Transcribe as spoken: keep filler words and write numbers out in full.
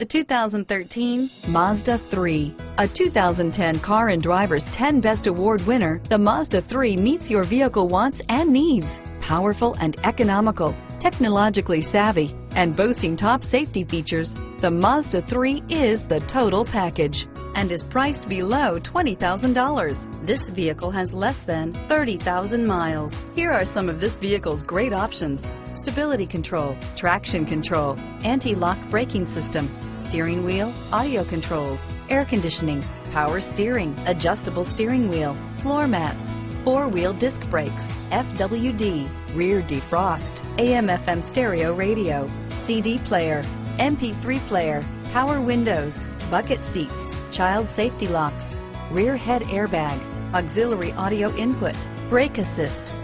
The two thousand thirteen Mazda three. A two thousand ten Car and Driver's ten Best Award winner, the Mazda three meets your vehicle wants and needs. Powerful and economical, technologically savvy, and boasting top safety features, the Mazda three is the total package and is priced below twenty thousand dollars. This vehicle has less than thirty thousand miles. Here are some of this vehicle's great options: stability control, traction control, anti-lock braking system, steering wheel audio controls, air conditioning, power steering, adjustable steering wheel, floor mats, four-wheel disc brakes, F W D, rear defrost, A M F M stereo radio, C D player, M P three player, power windows, bucket seats, child safety locks, rear head airbag, auxiliary audio input, brake assist.